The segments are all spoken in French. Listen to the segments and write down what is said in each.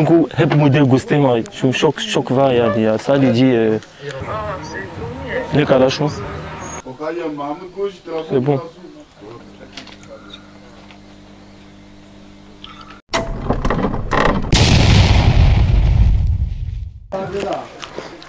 Nungu hep mude gustem şu şok var yani ya sadece ne kadar şu? C'est bon.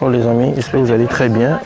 Oh les amis, j'espère que vous allez très bien.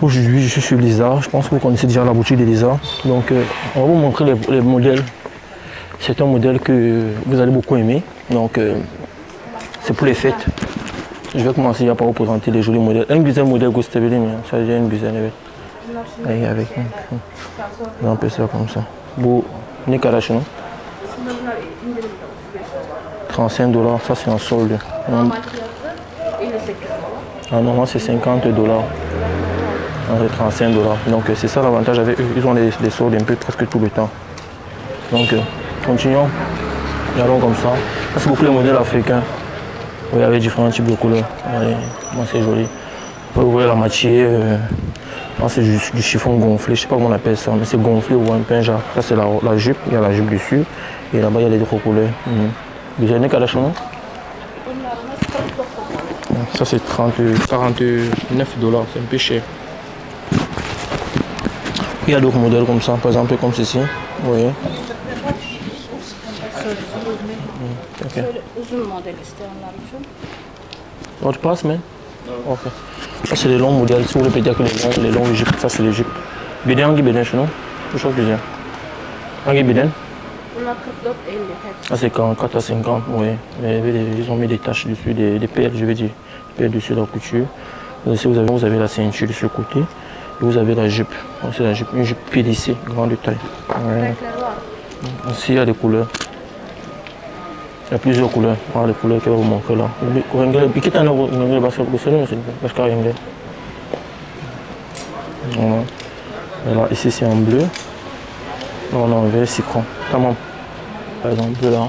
Aujourd'hui je suis Lisa, je pense que vous connaissez déjà la boutique de Lisa. Donc on va vous montrer les modèles. C'est un modèle que vous allez beaucoup aimer. Donc c'est pour les fêtes. Je vais commencer par vous présenter les jolis modèles. Un deuxième modèle que vous avez vu, ça veut dire une deuxième avec. Allez avec. On peut ça comme ça. Bon, Nicaragua. 35 $, ça c'est en solde. Ah non, non c'est 50 $. C'est 35 $. Donc c'est ça l'avantage avec eux. Ils ont des soldes un peu presque tout le temps. Donc continuons. Nous allons comme ça. C'est beaucoup les modèles africains. Vous voyez, avec différents types de couleurs. Allez, moi c'est joli. Vous voyez la matière. C'est du chiffon gonflé. Je sais pas comment on appelle ça, mais c'est gonflé ou un pinja. Ça c'est la jupe. Il y a la jupe dessus. Et là-bas il y a les trois couleurs. Vous avez Nicaragua. Ça c'est 49 $. C'est un peu cher. Il y a d'autres modèles comme ça, par exemple comme ceci. Vous voyez. Okay. Votre passe, mais ok. Ça c'est les longs modèles. Si vous voulez dire que les longs égyptes, ça c'est l'Égypte. Beden, Angi Beden, chez nous. Je trouve que c'est Angi Beden. Ah c'est 44 à 50, oui. Ils ont mis des taches dessus, des perles, je veux dire. Des perles dessus de la couture. Ici vous avez la ceinture de ce côté. Et vous avez la jupe. C'est la jupe, une jupe PDC, grande taille. Ouais. Ici il y a des couleurs. Il y a plusieurs couleurs. Ah, les couleurs que vous montrez là. Voilà. Là, ici c'est en bleu. Là on a en vert citron. Tamam. Par exemple là.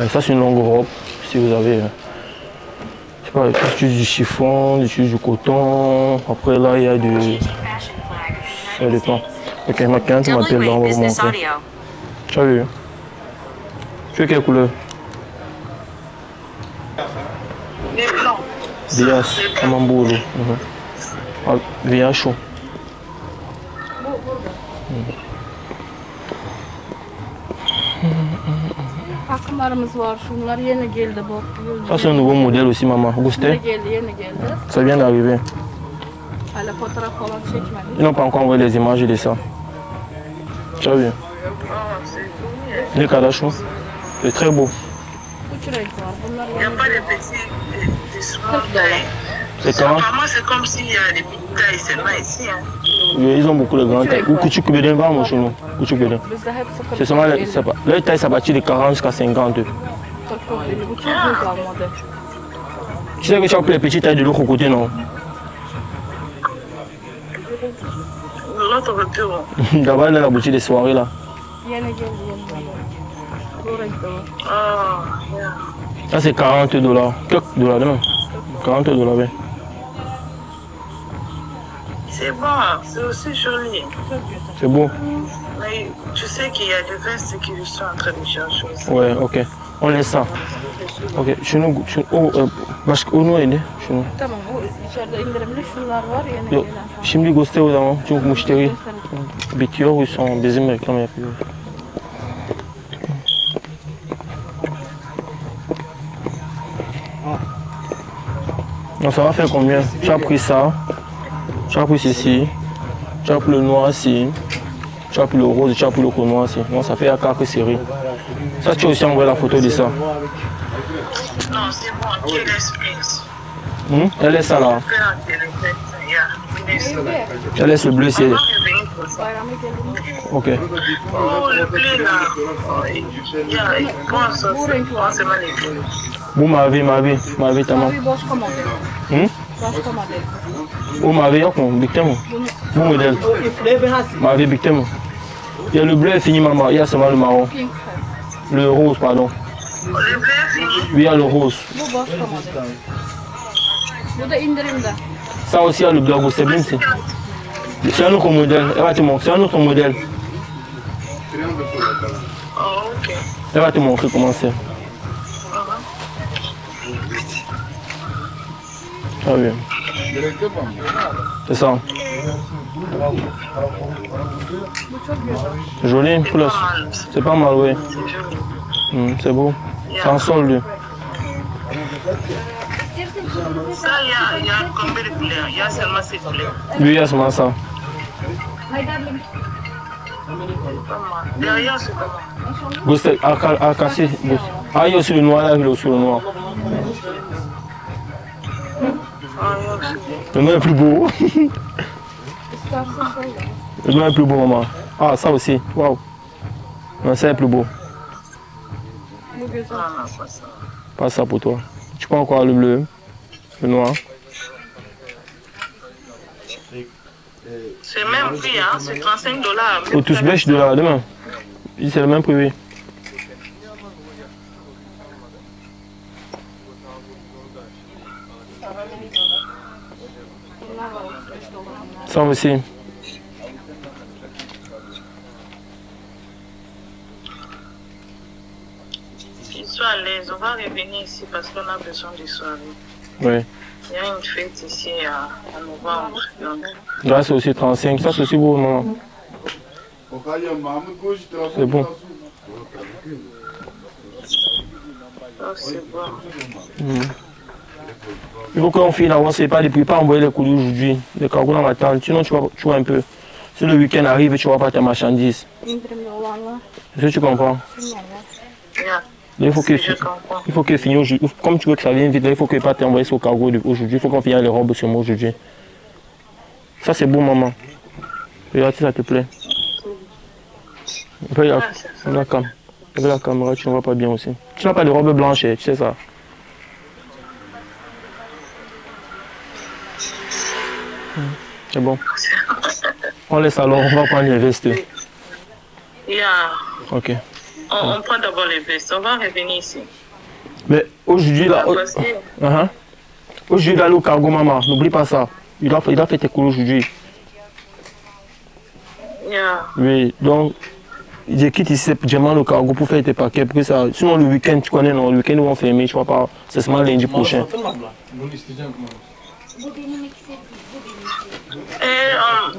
Et ça c'est une longue robe. Si vous avez, je sais pas, du chiffon, du coton. Après là il y a du. Ça dépend. Ok, maintenant tu m'appelles là, on va vous montrer. Tu as vu? Tu veux quelle couleur? Les blancs. Vias, Amambourou. Vias chaud. Ça c'est un nouveau modèle aussi, maman. Gusté? Ça vient d'arriver. Ils n'ont pas encore envoyé les images de ça. Tu as vu? Les Kardashian. C'est très beau. Il n'y a pas de petits tailles. C'est comment? C'est comme s'il y a des petites tailles seulement ici. Ils ont beaucoup de grandes tailles. Ou Kuchuk Beden, va mon chenou. Kuchuk Beden. C'est seulement leur taille, ça bâtit de 40 jusqu'à 50. Tu sais que tu as pris les petites tailles de l'autre côté, non? L'autre côté, non. D'abord, il y a la boutique des soirées là. Ça c'est 40 $. $, non? 40 $, oui. C'est bon, c'est aussi joli. C'est beau. Mais tu sais qu'il y a des vestes qui sont en train de chercher aussi. Ouais, ok. On laisse ça. Ok, chez nous, parce que nous, aidez. Chez nous. Chez nous, goûter aux amants, tu veux m'acheter. Bitior, ils sont des Américains, mais il y a plus. Donc ça va faire combien? Tu as pris ça, tu as pris ceci, tu as pris le noir ici, tu as pris le rose, tu as pris le col noir ici. Donc ça fait à 4 séries. Ça, tu as aussi envoyé la photo de ça. Non, c'est bon, qui est l'expérience? Elle laisse ça là. Elle laisse le bleu ici. Ok. Oh, le bleu là. C'est magnifique. Vous m'avez tellement. Vous m'avez victime. Vous modèle. M'avez victime. Il y a le bleu fini, maman. Il y a seulement le marron. Le rose, pardon. Le bleu fini. Oui, il y a le rose. Ça aussi, il y a le bleu. C'est bien. C'est un autre modèle. C'est un autre modèle. Oh, ok. Elle va te montrer comment c'est. Ah oui. C'est ça. Joli, c'est pas mal, oui. C'est beau. C'est un solde. Ça, il y a combien de couleurs? Il y a seulement ces couleurs. Oui, il y a seulement ça. Derrière, c'est comment? À casser. Ah, il y a aussi le noir, là, il y a aussi le noir. Le noir est plus beau. Le noir est plus beau, maman. Ah, ça aussi. Waouh. Non, ça est plus beau. Pas ça pour toi. Tu prends encore le bleu, le noir. C'est le même prix, hein? C'est 35$. Au touche-bêche de là, demain. C'est le même prix, oui. Ça aussi. Qu'ils soient à l'aise, on va revenir ici parce qu'on a besoin de soirée. Oui. Il y a une fête ici à novembre. Là, c'est aussi 35, ça c'est aussi beau, maman. C'est bon. Oh, c'est bon. Mmh. Il faut qu'on finisse d'avance et pas depuis, pas envoyer les colis aujourd'hui. Les cargos dans ma tente, sinon tu vois un peu. Si le week-end arrive, tu ne vois pas tes marchandises. Est-ce que tu comprends? Là, il faut que finisse aujourd'hui. Comme tu veux que ça vienne vite, là, il faut que pas t'envoyer sur le cargo aujourd'hui. Il faut qu'on finisse les robes sur moi aujourd'hui. Ça c'est beau, maman. Regarde si ça te plaît. Après, avec la caméra, tu ne vois pas bien aussi. Tu n'as pas de robe blanche, tu sais ça. C'est bon. On laisse alors, on va prendre les vestes. Yeah. Ok. On prend d'abord les vestes, on va revenir ici. Mais aujourd'hui, là, aujourd'hui, là, le cargo, maman, n'oublie pas ça. Il doit faire tes cours aujourd'hui. Yeah. Oui, donc, je quitte ici, je mets le cargo pour faire tes paquets. Pour que ça... Sinon, le week-end, tu connais, non, le week-end, ils vont fermer, tu vois pas, c'est seulement lundi prochain.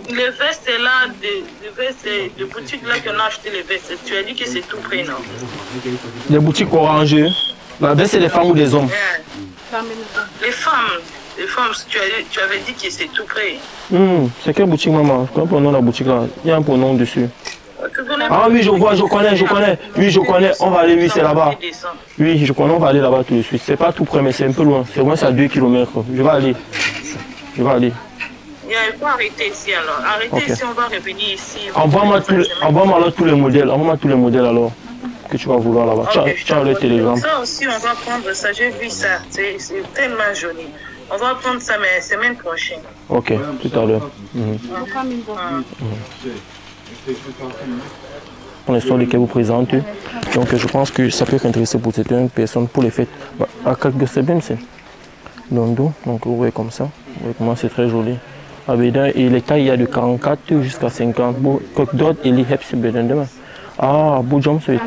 Les vestes là, des boutiques là qu'on a acheté les vestes, tu as dit que c'est tout près, non? Les boutiques orangées, la veste c'est des femmes ou des hommes? Les femmes, tu avais dit que c'est tout près. C'est quelle boutique, maman? Je connais pas le nom de la boutique là, il y a un pronom dessus. Ah oui, je connais, oui, je connais, on va aller, oui, c'est là-bas. Oui, je connais, on va aller là-bas tout de suite. C'est pas tout près, mais c'est un peu loin, c'est moins, c'est à 2 km. Je vais aller. Il faut arrêter ici alors. Arrêtez ici, on va revenir ici. Envoie-moi tous les modèles. Envoie-moi tous les modèles alors que tu vas vouloir là-bas. Okay, ciao le télégramme. Ça aussi, on va prendre ça. J'ai vu ça. C'est tellement joli. On va prendre ça mais semaine prochaine. Ok, tout à l'heure. Pour l'instant, lesquels vous présentez. Donc, je pense que ça peut être intéressant pour certaines personnes pour les fêtes. Bah, à quelques semaines, c'est Dondo. Donc, vous voyez comme ça. Vous voyez comment c'est très joli. Et les tailles, il y a de 44 jusqu'à 50. Coq d'ordre, il y a. Ah, beau jumpsuit.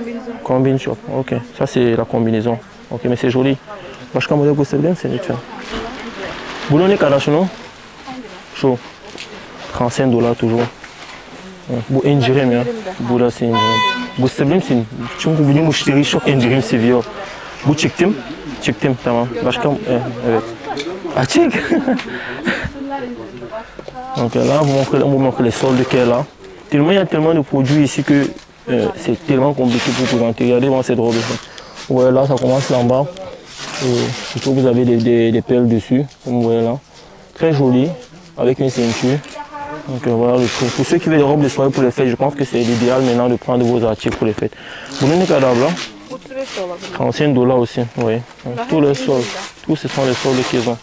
Combine shop. Ok, ça c'est la combinaison. Ok, mais c'est joli. Parce que quand vous avez c'est vite fait. Boulonnez Kadachino. Chaud. 35$ toujours. Vous avez un dirham, hein. Vous avez un dirham. Vous avez un dirham. Vous avez un dirham, c'est vieux. Vous avez un dirham. Parce que ah, check. Donc là, on vous montre les soldes qu'elle a. Tellement, il y a tellement de produits ici que c'est tellement compliqué pour présenter. Regardez moi cette robe. Ouais, là, ça commence là en bas. Je trouve que vous avez des perles dessus, comme vous voyez là. Très joli, avec une ceinture. Donc voilà le truc. Pour ceux qui veulent des robes de soirée pour les fêtes, je pense que c'est l'idéal maintenant de prendre vos articles pour les fêtes. Vous avez des cadavres là, 35$ aussi, oui. Donc, tous les soldes. Tous ce sont les soldes qu'ils ont.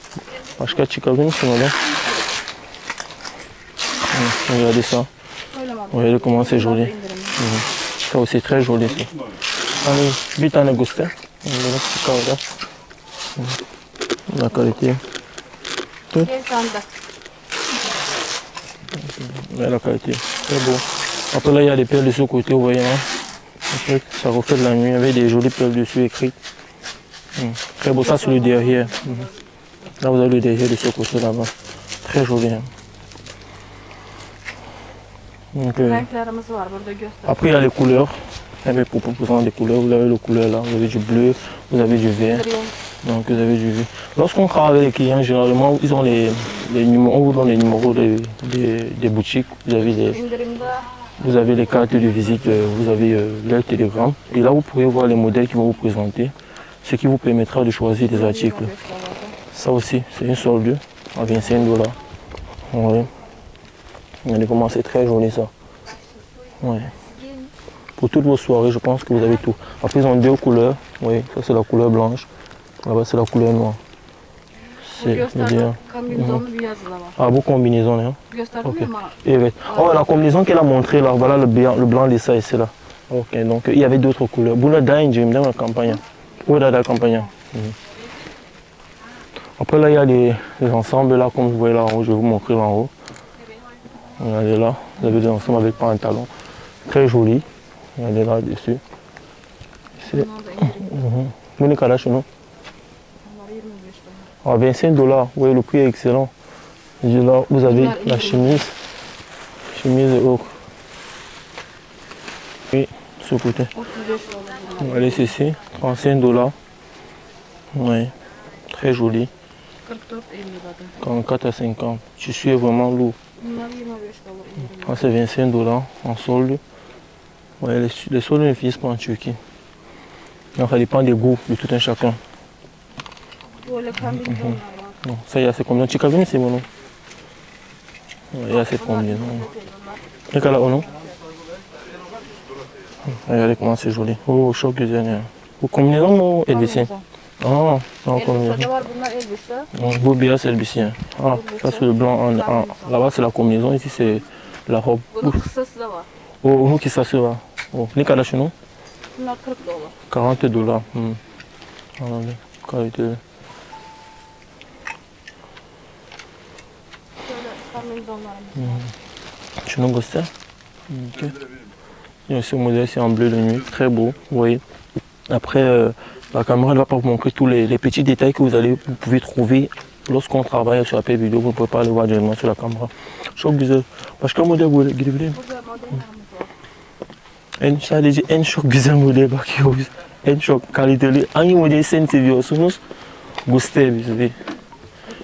Regardez ça. Regardez comment c'est joli. Ça aussi très joli. Allez, vite en négocier. La qualité. La qualité. Très beau. Après là, il y a des perles de ce côté, vous voyez. Ça refait de la nuit avec des jolies preuves dessus écrites. Très beau, ça c'est le derrière. Là vous avez le derrière de ce côté là-bas. Très joli. Donc, après il y a les couleurs. Il y a proposant des couleurs. Vous avez les couleurs là. Vous avez du bleu, vous avez du vert. Donc vous avez du vert. Lorsqu'on travaille avec les clients, généralement ils ont les numéros, on vous donne les numéros des boutiques. Vous avez les cartes de visite, vous avez leur télégramme. Et là vous pourrez voir les modèles qu'ils vont vous présenter. Ce qui vous permettra de choisir des articles. Ça aussi, c'est une solde à 25$. Ouais. Regardez comment c'est très joli ça. Ouais. Pour toutes vos soirées, je pense que vous avez tout. Après, ils ont deux couleurs. Oui, ça c'est la couleur blanche. Là-bas, c'est la couleur noire. C'est bien. Ah, vos combinaisons, hein? Okay. Oh, la combinaison qu'elle a montrée là, voilà le blanc de ça et c'est là. Ok, donc il y avait d'autres couleurs. Boula Dain, j'aime dans la campagne. Oui, dans la campagne. Après là, il y a les ensembles là, comme vous voyez là en haut, je vais vous montrer là en haut. Regardez là, vous avez des ensembles avec pantalon. Très joli. Regardez là dessus. C'est... Vous n'avez qu'à là chez nous. À 25$, oui, le prix est excellent. Et là, vous avez la chemise. Chemise et haut. Oui, ce côté. Allez, c'est ici, 35$. Oui, très joli. 44 à 50. Tissu est vraiment lourd. Ah, c'est 25$ en solde. Ouais, les soldes ne finissent pas en Turquie. Donc ça dépend des goûts de tout un chacun. Non, ça y a c'est combien? Tu cabines c'est bon non? Il y a cette combien? Et qu'elle a au nom? Regardez comment c'est joli. Oh, choc de dernière. Vous combinez non et dessine? Ah, non, combien? Bobia, c'est le ah, ça c'est le blanc. Là-bas, c'est la combinaison, ici, c'est la robe. Oh, nous qui ça se va? Oh, les cadres chez nous? 40$. Chez nous, Gosta? Ok. Il y a aussi un modèle, c'est en bleu de nuit, très beau, vous voyez. Après, la caméra ne va pas vous montrer tous les petits détails que vous pouvez trouver lorsqu'on travaille sur la paix vidéo. Vous ne pouvez pas les voir directement sur la caméra. Çok güzel. Başka model görebilirim. Sadece en çok güzel model bakıyoruz. En çok kaliteli. Hangi modeli sen seviyorsunuz? Göster bize.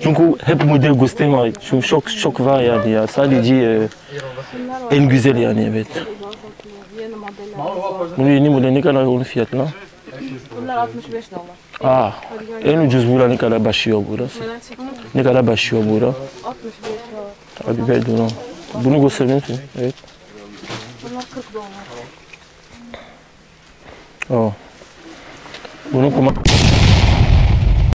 Çünkü hep model göstermiyor. Çünkü çok var yani ya. Sadece en güzel yani evet. Bu yeni model ne kadar onun fiyatına? Bunlar 65$. Ah, en ucuz bura ne kadar başlıyor burası? Ne kadar başlıyor bura? 65$. Abi ver dolar. Bunu gösterir misin? Evet. Bunlar 40$. Oh. Bunu kuma...